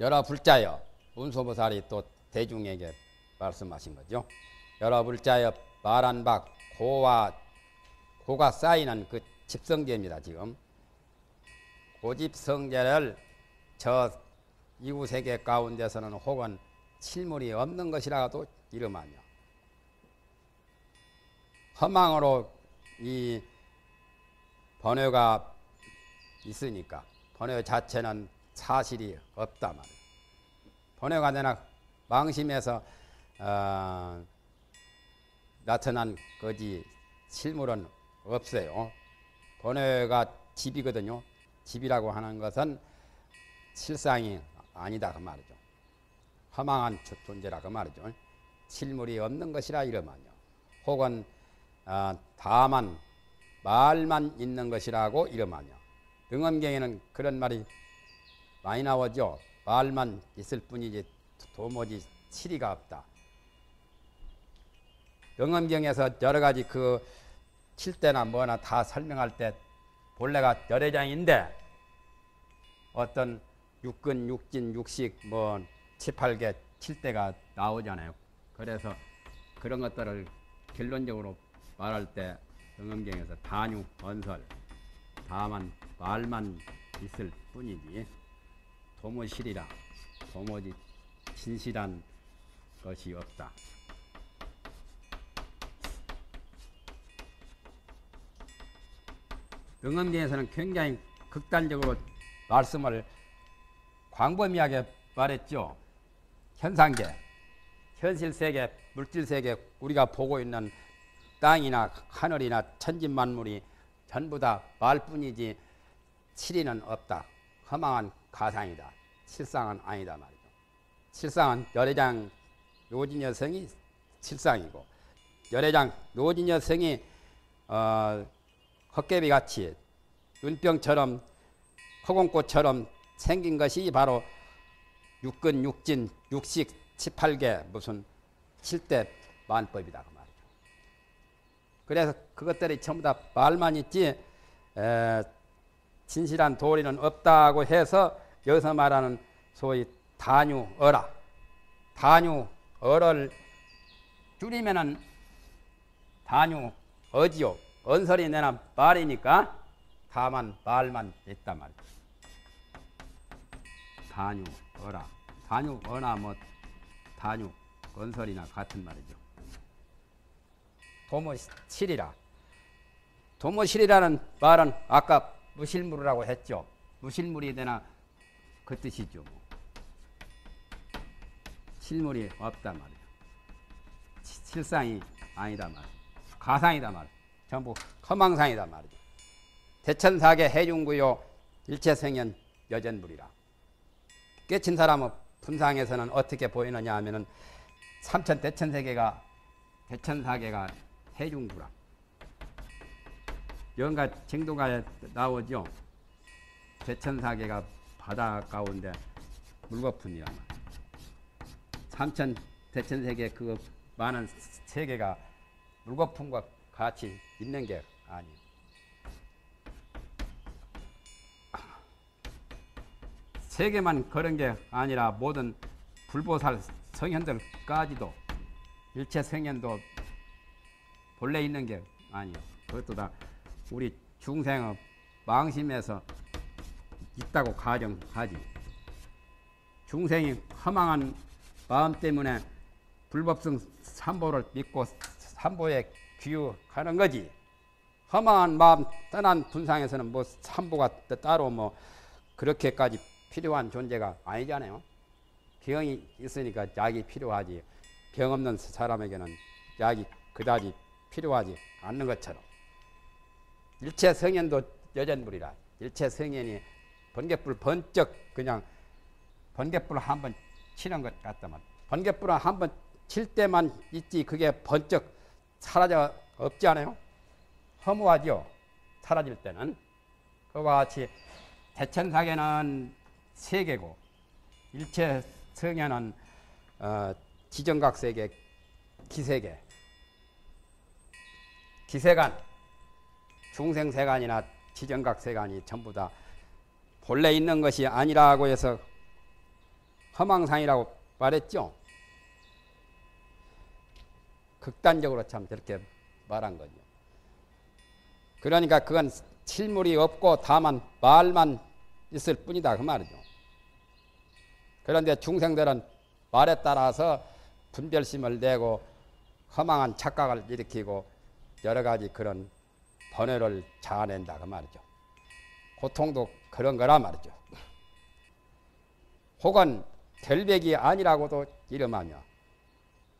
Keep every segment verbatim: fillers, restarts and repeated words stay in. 열화불자여 문소보살이 또 대중에게 말씀하신 거죠. 열화불자여 말한 바 고와 고가 쌓이는 그 집성제입니다. 지금 고집성제를 저 이구세계 가운데서는 혹은 실물이 없는 것이라도 이름하며 허망으로 이 번뇌가 있으니까 번뇌 자체는 사실이 없다 말이에요. 번뇌가 되나 망심해서 어, 나타난 거지 실물은 없어요. 번뇌가 집이거든요. 집이라고 하는 것은 실상이 아니다 그 말이죠. 허망한 존재라 그 말이죠. 실물이 없는 것이라 이러면요. 혹은 어, 다만 말만 있는 것이라고 이러면요. 등엄경에는 그런 말이 많이 나오죠. 말만 있을 뿐이지 도무지 실의가 없다. 등엄경에서 여러 가지 그 칠대나 뭐나 다 설명할 때 본래가 열애장인데 어떤 육근, 육진, 육식 뭐 칠팔계 칠대가 나오잖아요. 그래서 그런 것들을 결론적으로 말할 때 등엄경에서 단육, 언설, 다만 말만 있을 뿐이지 도무실이라 도무지 진실한 것이 없다. 등엄경에서는 굉장히 극단적으로 말씀을 광범위하게 말했죠. 현상계, 현실세계, 물질세계, 우리가 보고 있는 땅이나 하늘이나 천진만물이 전부 다 말뿐이지 실의는 없다. 허망한 가상이다. 실상은 아니다 말이죠. 실상은 열애장 노진여성이 실상이고 열애장 노진여성이 어, 헛개비같이 눈병처럼 허공꽃처럼 생긴 것이 바로 육근, 육진, 육식, 칠팔계, 무슨 칠대 만법이다 그 말이죠. 그래서 그것들이 전부 다 말만 있지 에, 진실한 도리는 없다고 해서 여기서 말하는 소위 단유어라. 단유어를 줄이면은 단유어지요. 언설이 내나 말이니까 다만 말만 있단 말이죠. 단유어라. 단유어나 뭐 단유, 언설이나 같은 말이죠. 도무실이라. 도무실이라는 말은 아까 무실물이라고 했죠. 무실물이 되나 그 뜻이죠. 뭐. 실물이 없단 말이죠. 실상이 아니다 말이죠. 가상이다 말이죠. 전부 허망상이다 말이죠. 대천사계 해중구요 일체생연 여전물이라. 깨친 사람의 분상에서는 어떻게 보이느냐 하면은 삼천 대천세계가 대천사계가 해중구라. 영가 징도가에 나오죠. 대천사계가 바다 가운데 물거품이란 말이야. 삼천 대천세계 그 많은 세계가 물거품과 같이 있는 게 아니에요. 세계만 그런 게 아니라 모든 불보살 성현들까지도 일체 성현도 본래 있는 게 아니에요. 그것도 다 우리 중생의 망심에서 있다고 가정하지. 중생이 허망한 마음 때문에 불법성 삼보를 믿고 삼보에 귀유하는 거지. 허망한 마음 떠난 분상에서는 뭐 삼보가 따로 뭐 그렇게까지 필요한 존재가 아니잖아요. 병이 있으니까 약이 필요하지. 병 없는 사람에게는 약이 그다지 필요하지 않는 것처럼. 일체 성현도 여전불이라. 일체 성현이 번갯불 번쩍 그냥 번갯불 한번 치는 것 같다만 번갯불을 한번 칠 때만 있지 그게 번쩍 사라져 없지 않아요? 허무하죠. 사라질 때는. 그와 같이 대천사계는 세계고 일체 성현은 어, 지정각세계, 기세계, 기세관, 중생세관이나 지정각세관이 전부 다 본래 있는 것이 아니라고 해서 허망상이라고 말했죠. 극단적으로 참 저렇게 말한 거죠. 그러니까 그건 실물이 없고 다만 말만 있을 뿐이다 그 말이죠. 그런데 중생들은 말에 따라서 분별심을 내고 허망한 착각을 일으키고 여러 가지 그런 번뇌를 자아낸다 그 말이죠. 고통도 그런 거라 말이죠. 혹은 결백이 아니라고도 이름하며,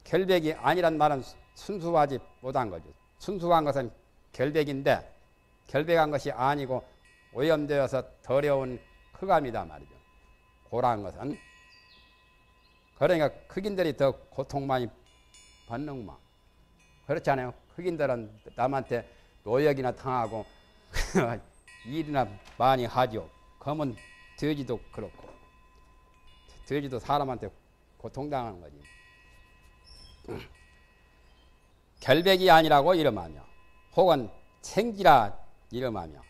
결백이 아니란 말은 순수하지 못한 거죠. 순수한 것은 결백인데 결백한 것이 아니고 오염되어서 더러운 흑암이다 말이죠. 고라한 것은. 그러니까 흑인들이 더 고통 많이 받는구만. 그렇지 않아요? 흑인들은 남한테 노역이나 당하고 일이나 많이 하죠. 검은 돼지도 그렇고. 돼지도 사람한테 고통당하는 거지. 결백이 아니라고 이름하며, 혹은 생기라 이름하며,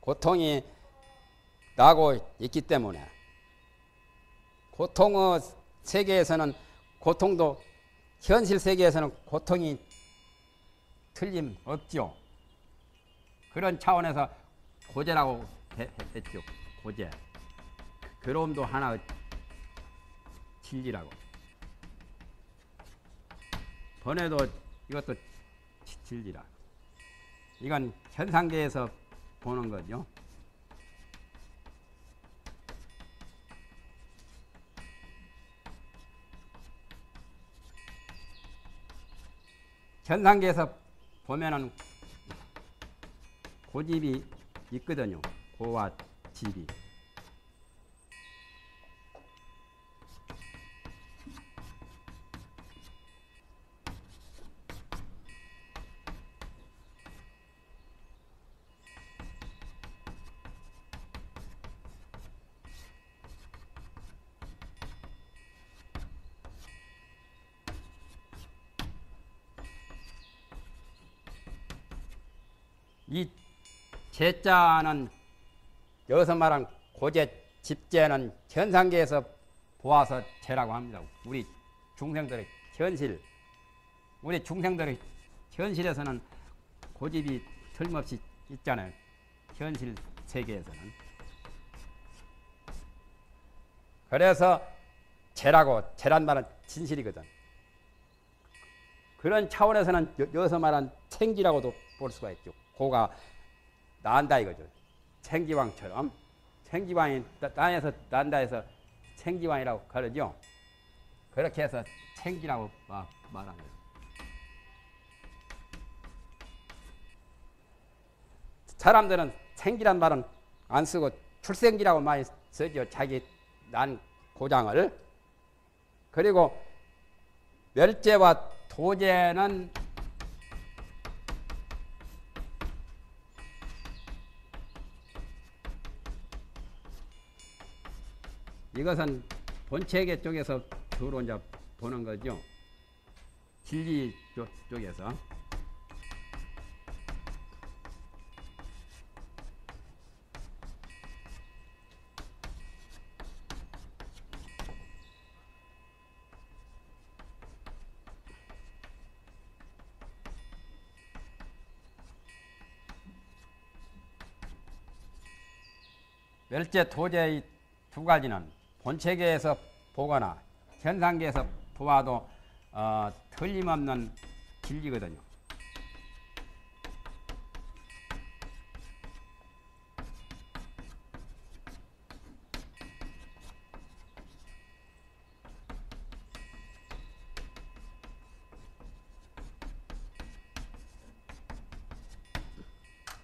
고통이 나고 있기 때문에, 고통의 세계에서는 고통도, 현실 세계에서는 고통이 틀림없죠. 그런 차원에서 고제라고 했죠. 고제. 괴로움도 하나의 진리라고. 번뇌도 이것도 진리라. 이건 현상계에서 보는 거죠. 현상계에서 보면은 고집이 있거든요. 고와 집이. 이 제자는 여기서 말한 고제, 집제는 현상계에서 보아서 제라고 합니다. 우리 중생들의 현실, 우리 중생들의 현실에서는 고집이 틀림없이 있잖아요. 현실 세계에서는. 그래서 제라고, 제란 말은 진실이거든. 그런 차원에서는 여기서 말한 생기라고도 볼 수가 있죠. 고가 난다 이거죠. 생기왕처럼. 생기왕이 땅에서 난다 해서 생기왕이라고 그러죠. 그렇게 해서 생기라고 말합니다. 사람들은 생기란 말은 안 쓰고 출생기라고 많이 쓰죠. 자기 난 고장을. 그리고 멸제와 도제는 이것은 본체계 쪽에서 주로 이제 보는 거죠. 진리 쪽, 쪽에서. 멸제, 도제의 두 가지는 본체계에서 보거나 현상계에서 보아도 어, 틀림없는 진리거든요.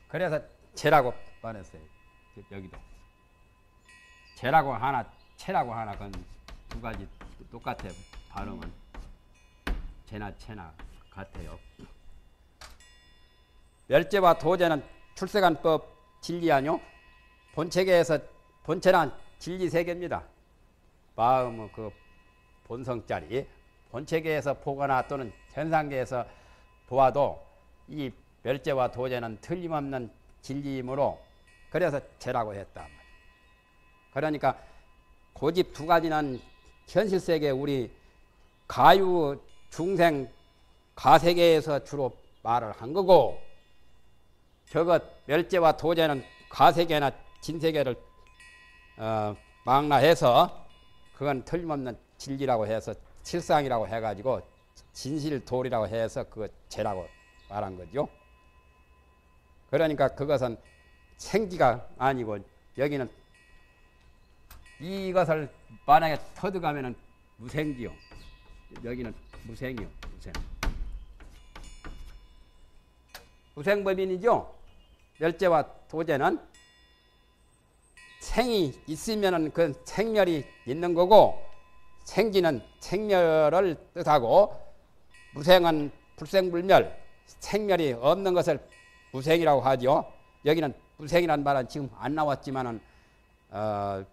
그래서 제라고 말했어요. 여기도 제라고 하나, 체라고 하나, 그건 두 가지 똑같아요. 발음은 제나 체나 같아요. 멸제와 도제는 출세관법 진리 아뇨? 본체계에서 본체란 진리 세계입니다. 마음의 그 본성짜리 본체계에서 보거나 또는 현상계에서 보아도 이 멸제와 도제는 틀림없는 진리이므로 그래서 제라고 했다. 그러니까 고집 두 가지는 현실세계, 우리 가유 중생 가세계에서 주로 말을 한 거고, 저것 멸제와 도제는 가세계나 진세계를 어, 망라해서 그건 틀림없는 진리라고 해서 실상이라고 해가지고 진실도리라고 해서 그거 죄라고 말한 거죠. 그러니까 그것은 생기가 아니고, 여기는 이것을 만약에 터득하면은 무생기요. 여기는 무생이요. 무생. 무생법인이죠. 멸제와 도제는 생이 있으면은 그 생멸이 있는 거고, 생기는 생멸을 뜻하고, 무생은 불생불멸, 생멸이 없는 것을 무생이라고 하죠. 여기는 무생이란 말은 지금 안 나왔지만은 어,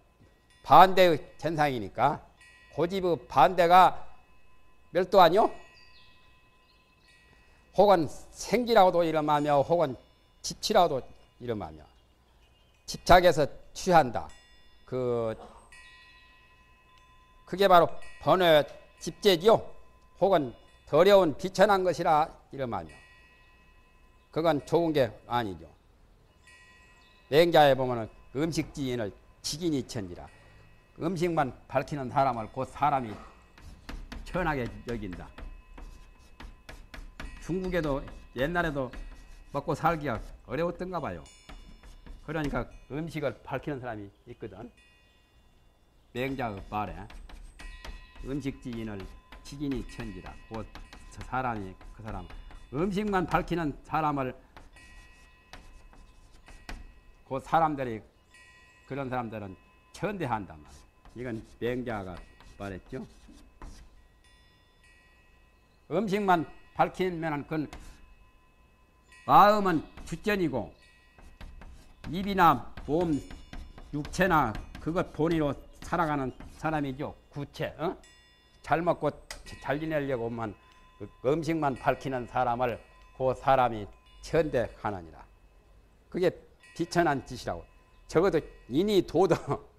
반대의 현상이니까, 고집의 반대가 멸도 아니요? 혹은 생기라고도 이름하며, 혹은 집치라고도 이름하며, 집착에서 취한다. 그, 그게 바로 번외 집재지요? 혹은 더러운 비천한 것이라 이름하며, 그건 좋은 게 아니죠. 맹자에 보면 음식지인을 직인이 천지라. 음식만 밝히는 사람을 곧 사람이 천하게 여긴다. 중국에도 옛날에도 먹고 살기가 어려웠던가 봐요. 그러니까 음식을 밝히는 사람이 있거든. 맹자의 말에 음식지인을 직인이 천지라. 곧 저 사람이 그 사람 음식만 밝히는 사람을 곧 사람들이 그런 사람들은 천대한단 말이에요. 이건 맹자가 말했죠. 음식만 밝히면 그건 마음은 주전이고, 입이나 몸, 육체나 그것 본의로 살아가는 사람이죠. 구체. 어? 잘 먹고 잘 지내려고만 그 음식만 밝히는 사람을 그 사람이 천대하느니라. 그게 비천한 짓이라고. 적어도 인이 도덕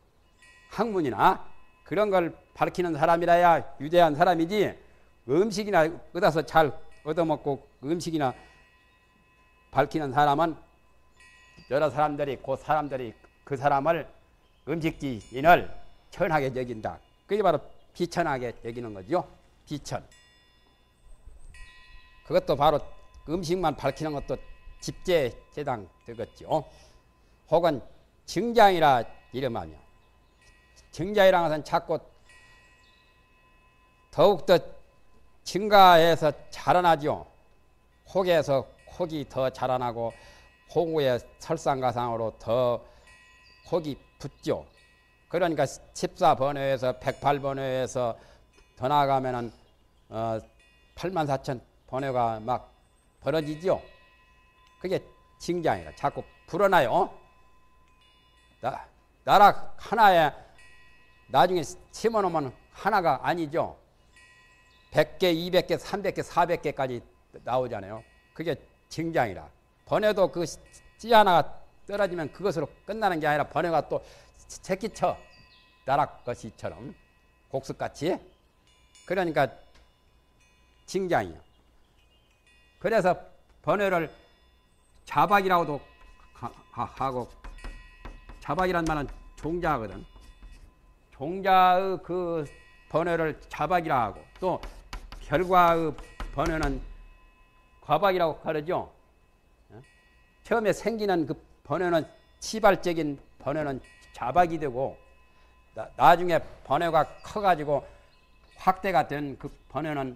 학문이나 그런 걸 밝히는 사람이라야 유대한 사람이지, 음식이나 얻어서 잘 얻어먹고 음식이나 밝히는 사람은 여러 사람들이, 그 사람들이 그 사람을 음식지인을 천하게 여긴다. 그게 바로 비천하게 여기는 거죠. 비천. 그것도 바로 음식만 밝히는 것도 집재에 해당되겠죠. 혹은 증장이라 이름하며, 증장이라는 것은 자꾸 더욱더 증가해서 자라나죠. 혹에서 혹이 더 자라나고, 호구의 설상가상으로 더 혹이 붙죠. 그러니까 십사 번뇌에서 백팔 번뇌에서 더 나아가면은 어, 팔만 사천 번뇌가 막 벌어지죠. 그게 증장이라. 자꾸 불어나요. 나, 나락 하나에 나중에 심어놓으면 하나가 아니죠. 백 개, 이백 개, 삼백 개, 사백 개까지 나오잖아요. 그게 증장이라. 번뇌도 그 씨 하나가 떨어지면 그것으로 끝나는 게 아니라 번뇌가 또 새끼쳐. 나락거시처럼 곡석같이. 그러니까 징장이요. 그래서 번뇌를 자박이라고도 하고, 자박이란 말은 종자거든. 종자의 그 번뇌를 자박이라 하고, 또 결과의 번뇌는 과박이라고 그러죠. 처음에 생기는 그 번뇌는 치발적인 번뇌는 자박이 되고, 나, 나중에 번뇌가 커가지고 확대가 된 그 번뇌는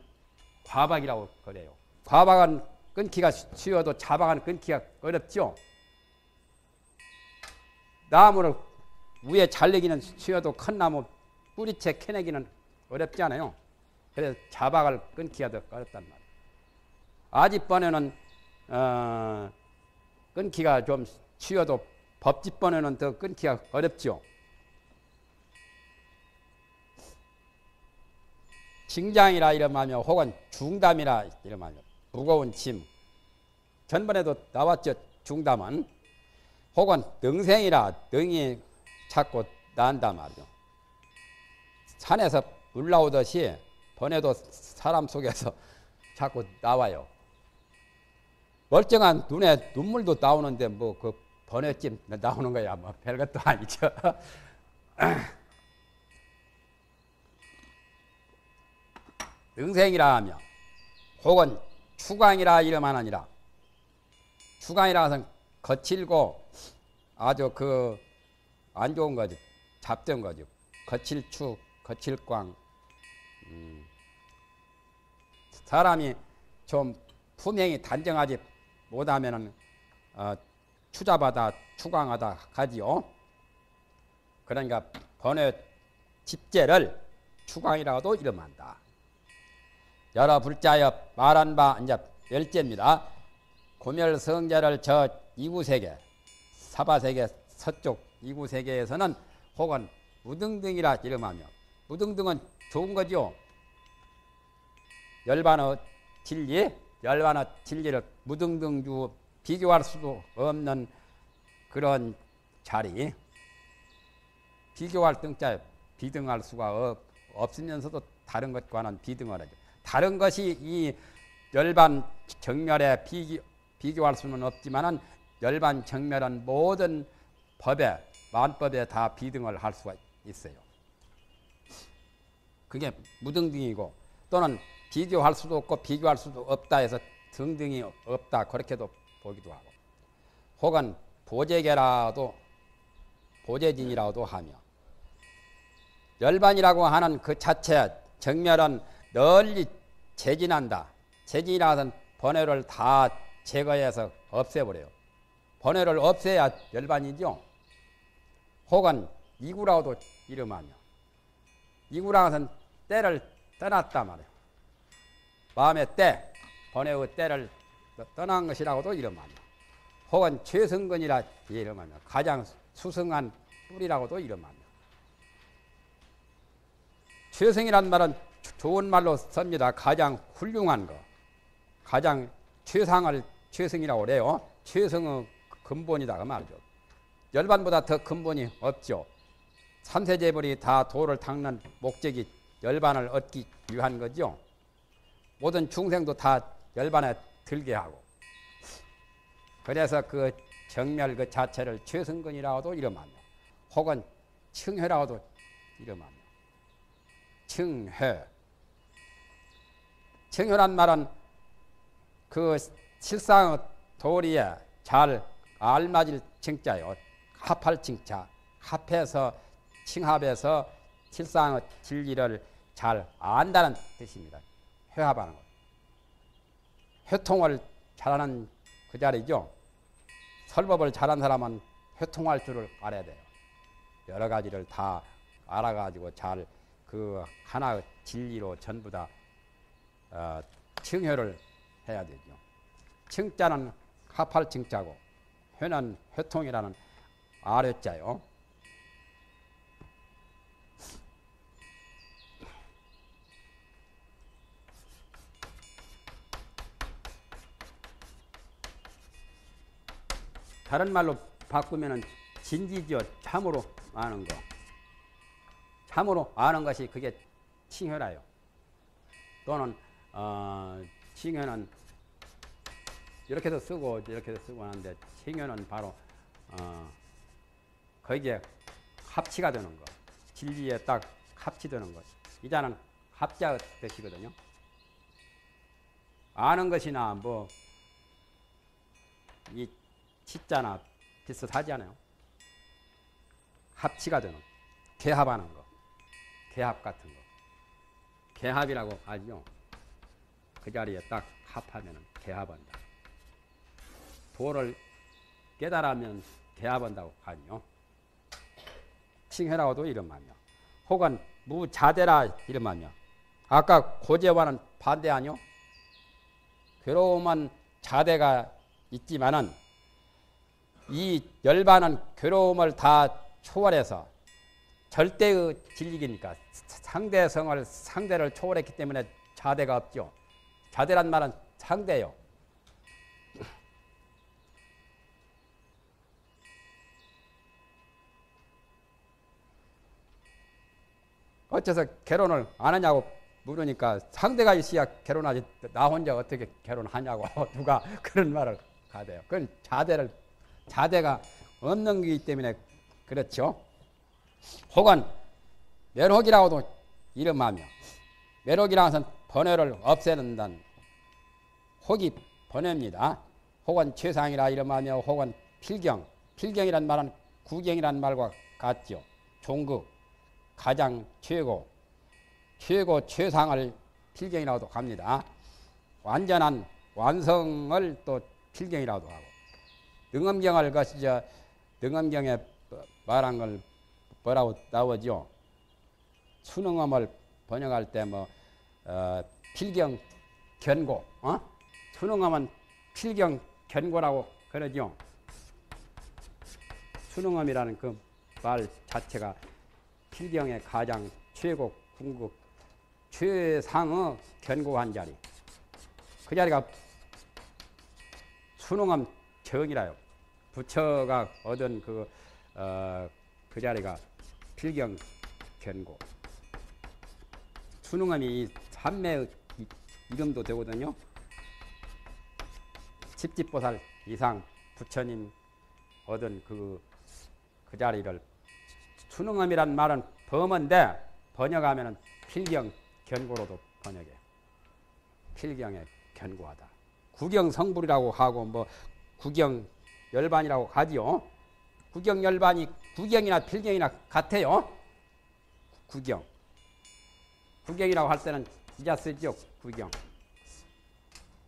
과박이라고 그래요. 과박은 끊기가 쉬워도 자박은 끊기가 어렵죠. 나무를 위에 잘리기는 쉬워도 큰 나무 뿌리채 캐내기는 어렵지 않아요. 그래서 자박을 끊기가 더 어렵단 말이에요. 아직 번뇌는 어, 끊기가 좀 쉬어도 법집 번뇌는 더 끊기가 어렵죠. 징장이라 이름하며, 혹은 중담이라 이름하며, 무거운 짐. 전번에도 나왔죠. 중담은. 혹은 능생이라, 능이 자꾸 난다 말이죠. 산에서 물 나오듯이 번뇌도 사람 속에서 자꾸 나와요. 멀쩡한 눈에 눈물도 나오는데 뭐 그 번뇌찜 나오는 거야 뭐 별것도 아니죠. 응생이라 하며 혹은 추광이라 이름하느니라. 추광이라 하면 거칠고 아주 그 안 좋은 거죠. 잡된 거죠. 거칠추, 거칠광. 음. 사람이 좀 품행이 단정하지 못하면은 어, 추잡하다, 추광하다 하지요. 그러니까 번뇌 집제를 추광이라고도 이름한다. 여러 불자여 말한 바 이제 열제입니다. 고멸성제를 저 이구세계, 사바세계 서쪽 이구세계에서는 혹은 무등등이라 이름하며, 무등등은 좋은 거죠. 열반의 진리, 열반의 진리를 무등등주 비교할 수도 없는 그런 자리, 비교할 등자에 비등할 수가 없, 없으면서도 다른 것과는 비등을 하죠. 다른 것이 이 열반 정멸에 비교, 비교할 수는 없지만은 열반 정멸은 모든 법에, 만법에 다 비등을 할 수가 있어요. 그게 무등등이고 또는 비교할 수도 없고 비교할 수도 없다 해서 등등이 없다 그렇게도 보기도 하고 혹은 보재계라도 보재진이라고도 하며 열반이라고 하는 그 자체 정멸은 널리 재진한다. 재진이라는 번뇌를 다 제거해서 없애버려요. 번뇌를 없애야 열반이죠. 혹은 이구라고도 이름하며 이구라는 때를 떠났단 말이에요. 마음의 때, 번뇌의 때를 떠난 것이라고도 이름하며 혹은 최승근이라 이름하며 가장 수승한 뿌리라고도 이름하며 최승이란 말은 좋은 말로 씁니다. 가장 훌륭한 거, 가장 최상을 최승이라고 그래요. 최승의 근본이다 그 말이죠. 열반보다 더 근본이 없죠. 삼세제불이 다 도를 닦는 목적이 열반을 얻기 위한 거죠. 모든 중생도 다 열반에 들게 하고 그래서 그 정멸 그 자체를 최승근이라고도 이름하며 혹은 층회라고도 이름하며 층회. 층회란 말은 그 실상의 도리에 잘 알맞을 칭자요. 합할 칭자. 합해서 칭합해서 실상의 진리를 잘 안다는 뜻입니다. 회합하는 것. 회통을 잘하는 그 자리죠. 설법을 잘한 사람은 회통할 줄을 알아야 돼요. 여러 가지를 다 알아가지고 잘 그 하나의 진리로 전부 다 어, 칭회를 해야 되죠. 칭자는 합할 칭자고 회는 회통이라는 아래자요. 다른 말로 바꾸면은 진지지어 참으로 아는 거. 참으로 아는 것이 그게 칭회라요. 또는 어, 칭회는 이렇게도 쓰고 이렇게도 쓰고 하는데 칭회는 바로 어, 거기에 합치가 되는 거. 진리에 딱 합치되는 것. 이 자는 합자의 뜻이거든요. 아는 것이나 뭐 이 치자나 비슷하지 않아요? 합치가 되는 거. 개합하는 거. 개합 같은 거. 개합이라고 알죠? 그 자리에 딱 합하면 개합한다. 도를 깨달으면 개합한다고 하죠. 칭회라고도 이름하며 혹은 무자대라 이름하며 아까 고재와는 반대 아니요? 괴로움은 자대가 있지만은 이 열반은 괴로움을 다 초월해서 절대의 진리이니까 상대성을 상대를 초월했기 때문에 자대가 없죠. 자대란 말은 상대요. 어째서 결혼을 안 하냐고 물으니까 상대가 있어야 결혼하지 나 혼자 어떻게 결혼하냐고 누가 그런 말을 가대요. 그건 자대를 자대가 없는 거기 때문에 그렇죠. 혹은 면혹이라고도 이름하며 면혹이라는 것은 번뇌를 없애는다는 혹이 번뇌입니다. 혹은 최상이라 이름하며 혹은 필경 필경이란 말은 구경이란 말과 같죠. 종극 가장 최고 최고 최상을 필경이라고도 합니다. 완전한 완성을 또 필경이라고도 하고 능엄경을 것이죠. 능엄경에 말한 걸 뭐라고 나오죠? 수능엄을 번역할 때 뭐 어, 필경 견고 어? 수능엄은 필경 견고라고 그러죠. 수능엄이라는 그 말 자체가 필경의 가장 최고 궁극 최상의 견고한 자리 그 자리가 수능엄 정이라요. 부처가 얻은 그, 어, 그 자리가 필경 견고 수능엄이 삼매의 이름도 되거든요. 십지보살 이상 부처님 얻은 그, 그 자리를 수능엄이란 말은 범어인데 번역하면은 필경 견고로도 번역해요. 필경에 견고하다. 구경 성불이라고 하고 뭐 구경 열반이라고 하지요. 구경 열반이 구경이나 필경이나 같아요. 구경. 구경이라고 할 때는 이자 쓰죠. 구경.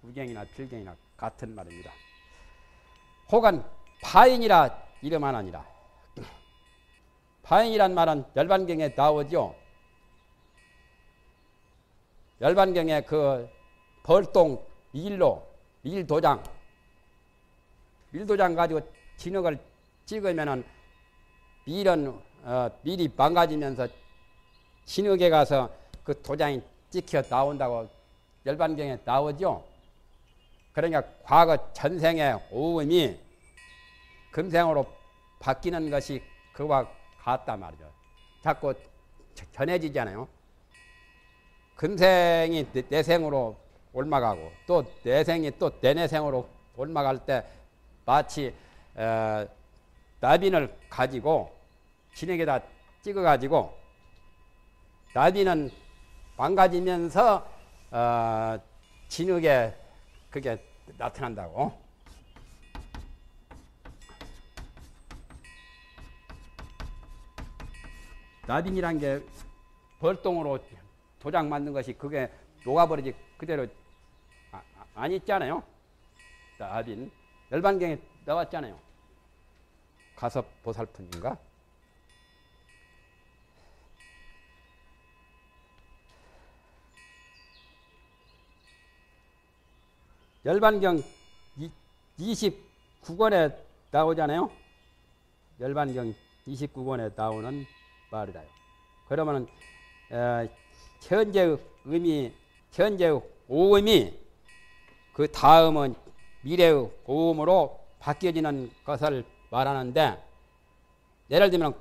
구경이나 필경이나 같은 말입니다. 혹은 파인이라 이름만 아니라 파인이란 말은 열반경에 나오죠. 열반경에 그 벌동 일로 일도장 일도장 가지고 진흙을 찍으면은 밀은 어, 밀이 망가지면서 진흙에 가서 그 도장이 찍혀 나온다고 열반경에 나오죠. 그러니까 과거 전생의 오음이 금생으로 바뀌는 것이 그와 같단 말이죠. 자꾸 전해지잖아요. 금생이 내 생으로 올라가고 또 내 생이 또 내내 생으로 올라갈 때 마치 에, 나비를 가지고 진흙에다 찍어가지고 나비는 망가지면서 어, 진흙에 그게 나타난다고. 나빈이란 게 벌동으로 도장 만든 것이 그게 녹아버리지 그대로 아, 아, 안 있잖아요. 나빈. 열반경에 나왔잖아요. 가서 보살품인가? 열반경 이십구 권에 나오잖아요. 열반경 이십구 권에 나오는 말이라요. 그러면은 에, 현재의 의미, 현재의 오음이 그 다음은 미래의 오음으로 바뀌어지는 것을 말하는데 예를 들면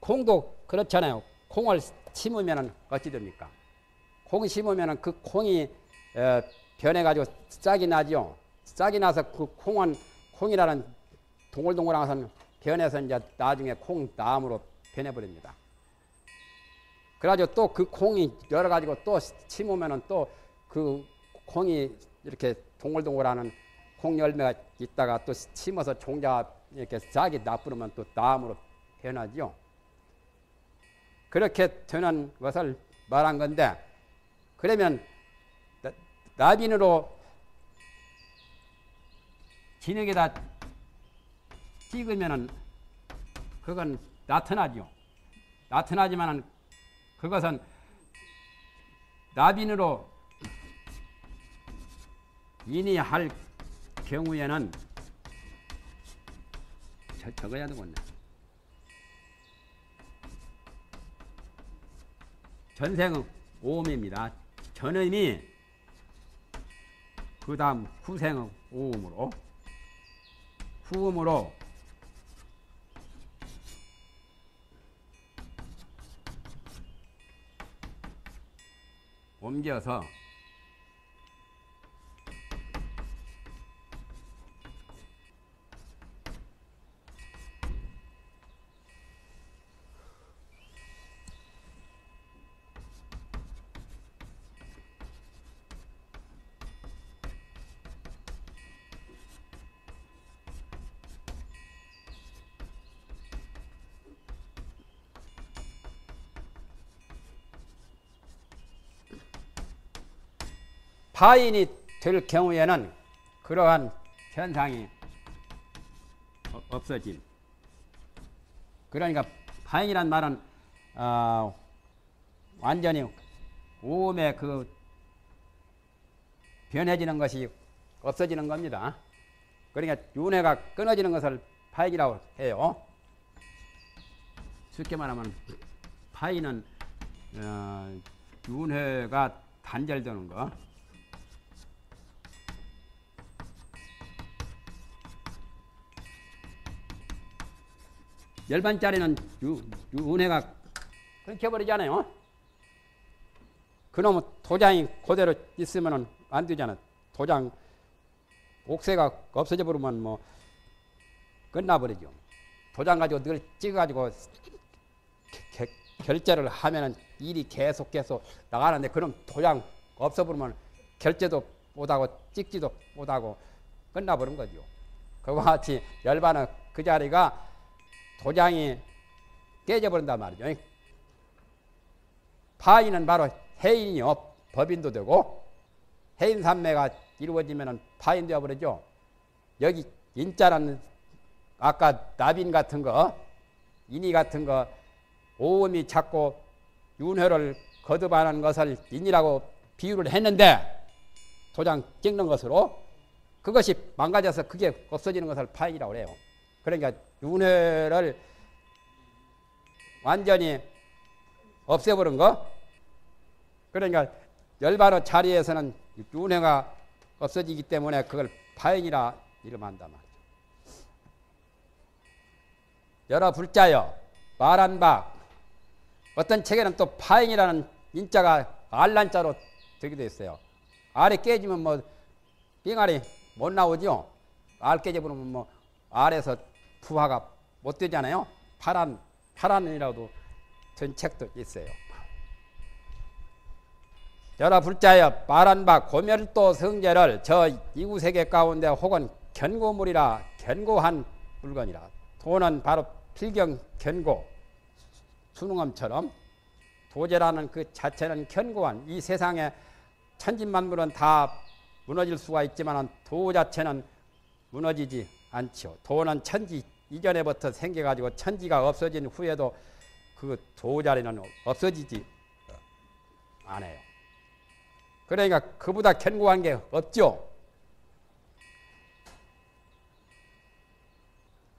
콩도 그렇잖아요. 콩을 심으면은 어찌 됩니까? 콩 심으면은 그 콩이 에, 변해가지고 싹이 나죠. 싹이 나서 그 콩은 콩이라는 동글동글한 것은 변해서 이제 나중에 콩나무로 변해버립니다. 그래가지고 또 그 콩이 열어가지고 또 심으면은 또 그 콩이 이렇게 동글동글하는 콩 열매가 있다가 또 심어서 종자 이렇게 싹이 나쁘면 또 나무로 변하죠. 그렇게 되는 것을 말한 건데 그러면 나빈으로 진흙에다 찍으면은 그건 나타나죠. 나타나지만은 그것은 나빈으로 인이할 경우에는 저, 적어야 되겠네. 전생의 오음입니다. 전음이 그 다음 후생의 오음으로 후음으로 옮겨서 파인이 될 경우에는 그러한 현상이 없어짐. 그러니까 파인이란 말은 어, 완전히 오음의 그 변해지는 것이 없어지는 겁니다. 그러니까 윤회가 끊어지는 것을 파인이라고 해요. 쉽게 말하면 파인은 어, 윤회가 단절되는 거. 열반짜리는 윤회가 끊겨버리잖아요. 그놈의 도장이 그대로 있으면 안 되잖아요. 도장 옥새가 없어져 버리면 뭐 끝나버리죠. 도장 가지고 늘 찍어가지고 개, 결제를 하면은 일이 계속 계속 나가는데, 그럼 도장 없어버리면 결제도 못하고 찍지도 못하고 끝나버린 거죠. 그와 같이 열반은 그 자리가 도장이 깨져버린단 말이죠. 파인은 바로 해인이요. 법인도 되고 해인삼매가 이루어지면 파인 되어버리죠. 여기 인자라는 아까 나빈 같은 거, 인이 같은 거, 오음이 자꾸 윤회를 거듭하는 것을 인이라고 비유를 했는데, 도장 찍는 것으로 그것이 망가져서 그게 없어지는 것을 파인이라고 해요. 그러니까 윤회를 완전히 없애버린 거. 그러니까 열반의 자리에서는 윤회가 없어지기 때문에 그걸 파인이라 이름한단 말이죠. 여러 불자여 말한 바, 어떤 책에는 또 파인이라는 인자가 알란자로 되기도 했어요. 알이 깨지면 뭐 빙알이 못 나오죠. 알 깨져버리면 뭐 알에서 부화가 못 되잖아요. 파란, 파란이라도 된 책도 있어요. 여러 불자여 말한 바 고멸도 성제를 저 이구세계 가운데 혹은 견고물이라 견고한 물건이라. 도는 바로 필경 견고, 순응엄처럼 도제라는 그 자체는 견고한, 이 세상에 천진만물은 다 무너질 수가 있지만 도 자체는 무너지지 않죠. 도는 천지 이전에부터 생겨가지고 천지가 없어진 후에도 그 도 자리는 없어지지 않아요. 그러니까 그보다 견고한 게 없죠.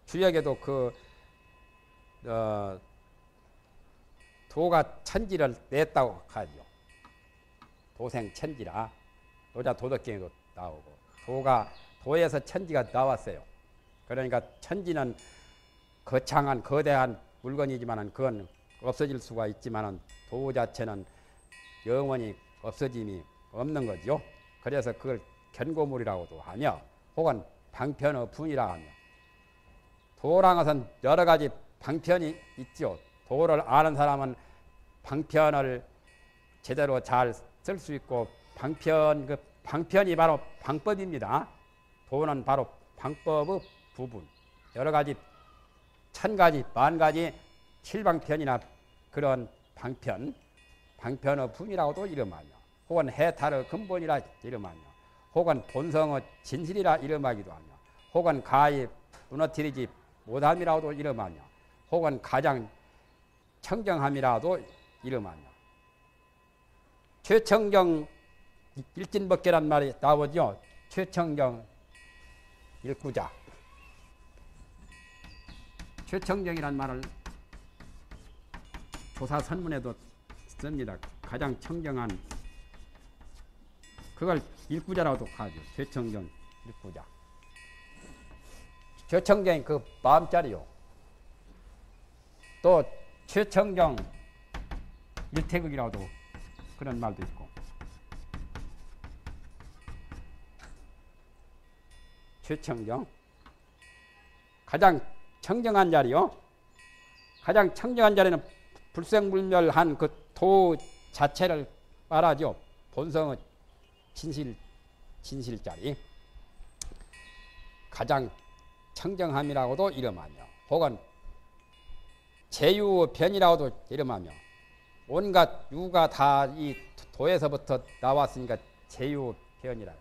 주역에도 그 어, 도가 천지를 냈다고 하죠. 도생 천지라. 노자 도덕경에도 나오고 도가 도에서 천지가 나왔어요. 그러니까 천지는 거창한 거대한 물건이지만 그건 없어질 수가 있지만 도 자체는 영원히 없어짐이 없는 거죠. 그래서 그걸 견고물이라고도 하며 혹은 방편의 분이라 하며, 도랑 것은 여러 가지 방편이 있죠. 도를 아는 사람은 방편을 제대로 잘 쓸 수 있고, 방편, 그 방편이 바로 방법입니다. 도는 바로 방법의 부분, 여러 가지 천 가지, 만 가지, 칠방편이나 그런 방편, 방편의 분이라고도 이름하며, 혹은 해탈의 근본이라 이름하며, 혹은 본성의 진실이라 이름하기도 하며, 혹은 가히 무너뜨리지 못함이라고도 이름하며, 혹은 가장 청정함이라도 이름하며. 최청정 일진법계란 말이 나오죠. 최청정 일구자. 최청정이란 말을 조사선문에도 씁니다. 가장 청정한, 그걸 일구자라고도 하죠. 최청정 일구자. 최청정이 그 마음자리요. 또 최청정 일태극이라고도 그런 말도 있고. 주청정. 가장 청정한 자리요. 가장 청정한 자리는 불생불멸한 그 도 자체를 말하죠. 본성의 진실, 진실 자리. 가장 청정함이라고도 이름하며, 혹은 제유의 변이라고도 이름하며, 온갖 유가 다 이 도에서부터 나왔으니까 제유의 변이라요.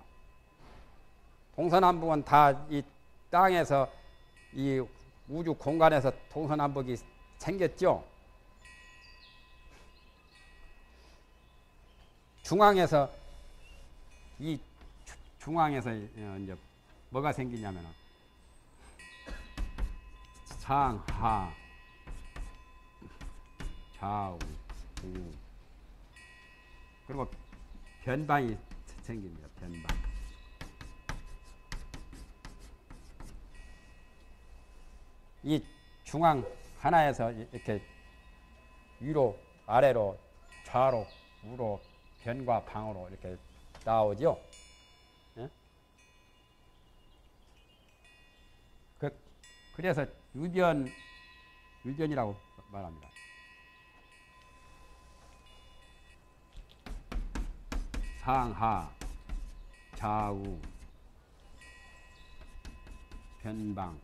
동서남북은 다 이 땅에서 이 우주 공간에서 동서남북이 생겼죠. 중앙에서 이 중앙에서 이제 뭐가 생기냐면은 상하 좌우 우 그리고 변방이 생깁니다. 변방. 이 중앙 하나에서 이렇게 위로 아래로 좌로 우로 변과 방으로 이렇게 나오죠. 예? 그, 그래서 유변, 유변이라고 말합니다. 상하, 좌우, 변방,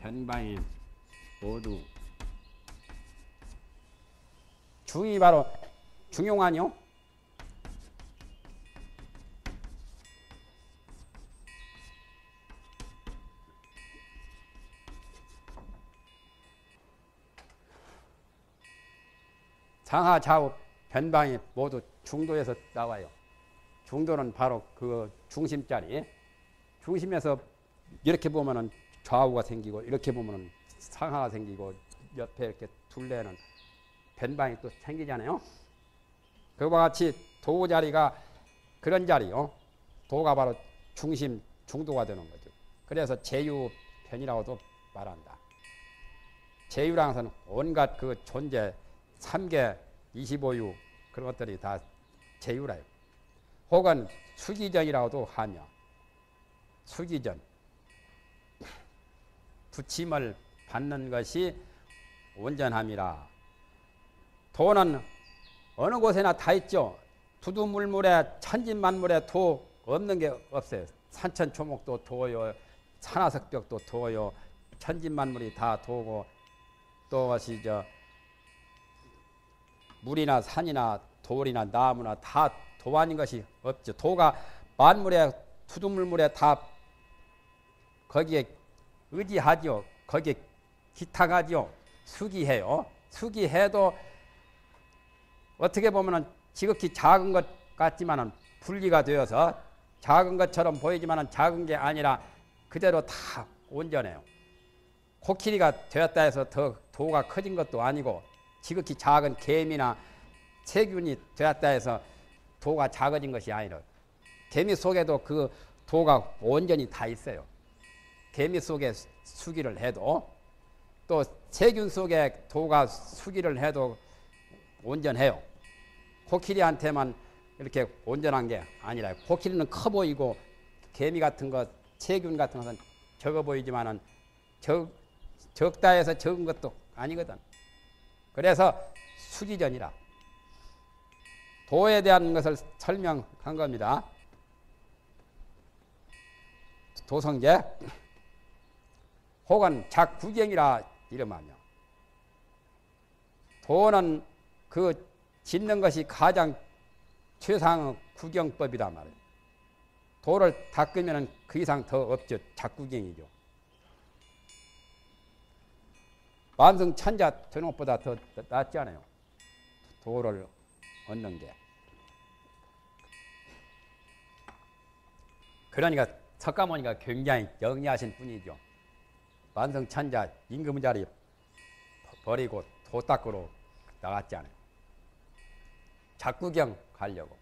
변방이 모두 중이 바로 중용하뇨. 상하 좌우 변방이 모두 중도에서 나와요. 중도는 바로 그 중심자리. 중심에서 이렇게 보면은 좌우가 생기고, 이렇게 보면은 상하가 생기고, 옆에 이렇게 둘레는 변방이 또 생기잖아요. 그와 같이 도 자리가 그런 자리요. 도가 바로 중심, 중도가 되는 거죠. 그래서 제유 변이라고도 말한다. 제유랑서는 온갖 그 존재, 삼계, 이십오유 그런 것들이 다 제유라요. 혹은 수기전이라고도 하며, 수기전. 부침을 받는 것이 온전함이라. 도는 어느 곳에나 다 있죠. 두두물물에 천진만물에 도 없는 게 없어요. 산천초목도 도요, 산하석벽도 도요, 천진만물이 다 도고, 또 저 물이나 산이나 돌이나 나무나 다 도 아닌 것이 없죠. 도가 만물에 두두물물에 다 거기에 의지하죠. 거기에 기타가죠. 수기해요. 수기해도 어떻게 보면은 지극히 작은 것 같지만은 분리가 되어서 작은 것처럼 보이지만은 작은 게 아니라 그대로 다 온전해요. 코끼리가 되었다 해서 더 도가 커진 것도 아니고, 지극히 작은 개미나 세균이 되었다 해서 도가 작아진 것이 아니라, 개미 속에도 그 도가 온전히 다 있어요. 개미 속에 수기를 해도, 또 세균 속에 도가 수기를 해도 온전해요. 코끼리한테만 이렇게 온전한 게 아니라, 코끼리는 커 보이고 개미 같은 것, 세균 같은 것은 적어 보이지만은 적, 적다 해서 적은 것도 아니거든. 그래서 수기전이라. 도에 대한 것을 설명한 겁니다. 도성제. 혹은 작구경이라 이름하며, 도는 그 짓는 것이 가장 최상의 구경법이다 말이에요. 도를 닦으면 그 이상 더 없죠. 작구경이죠. 만승천자 되는 것보다 더 낫지 않아요. 도를 얻는 게. 그러니까 석가모니가 굉장히 영리하신 분이죠. 만성천자 임금 자리 버리고 도 닦으러 나갔지 않아요. 작구경 가려고.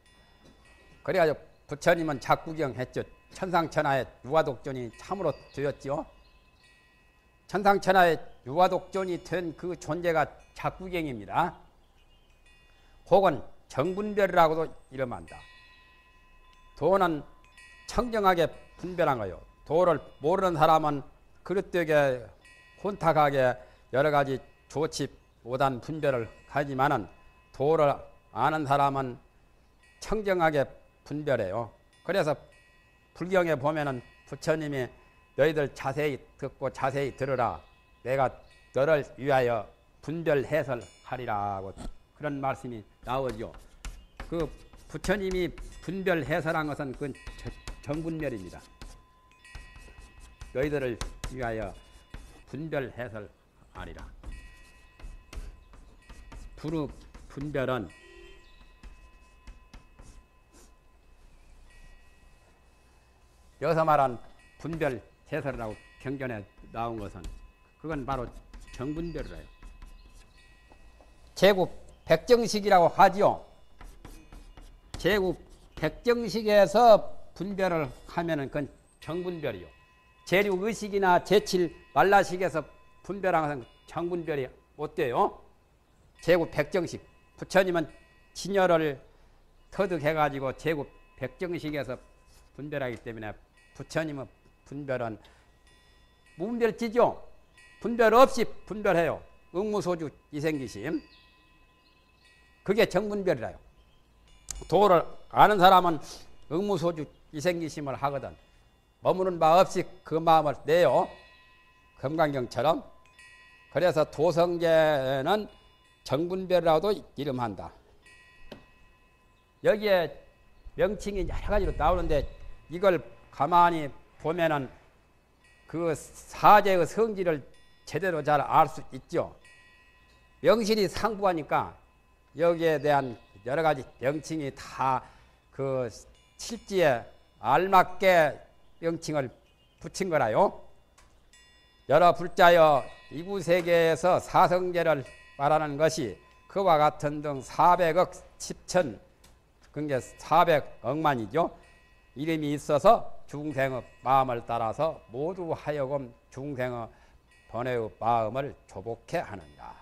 그래가지고 부처님은 작구경 했죠. 천상천하의 유화독존이 참으로 되었지요. 천상천하의 유화독존이 된 그 존재가 작구경입니다. 혹은 정분별이라고도 이름한다. 도는 청정하게 분별한 거요. 도를 모르는 사람은 그릇되게 혼탁하게 여러 가지 조치 오단 분별을 하지만은 도를 아는 사람은 청정하게 분별해요. 그래서 불경에 보면은 부처님이 너희들 자세히 듣고 자세히 들으라. 내가 너를 위하여 분별해설하리라고 그런 말씀이 나오죠. 그 부처님이 분별해설한 것은 그 정분별입니다. 너희들을 위하여 분별해설하리라. 부르 분별은 여기서 말한 분별해설이라고 경전에 나온 것은 그건 바로 정분별이래요. 제구 백정식이라고 하지요. 제구 백정식에서 분별을 하면은 그건 정분별이요. 재류의식이나 제칠 말라식에서 분별한 것은 정분별이 못 돼요. 제구 백정식. 부처님은 진여를 터득해가지고 제구 백정식에서 분별하기 때문에 부처님은 분별은 무분별지죠. 분별 없이 분별해요. 응무소주 이생기심. 그게 정분별이라요. 도를 아는 사람은 응무소주 이생기심을 하거든. 머무는 바 없이 그 마음을 내요. 금강경처럼. 그래서 도성계는 정분별이라고도 이름한다. 여기에 명칭이 여러 가지로 나오는데 이걸 가만히 보면은 그 사제의 성질을 제대로 잘 알 수 있죠. 명실이 상부하니까 여기에 대한 여러 가지 명칭이 다 그 실지에 알맞게 명칭을 붙인 거라요. 여러 불자여 이구세계에서 사성제를 말하는 것이 그와 같은 등 사백억 십천, 그게 사백억만이죠. 이름이 있어서 중생의 마음을 따라서 모두 하여금 중생의 번뇌의 마음을 조복해 하느니라.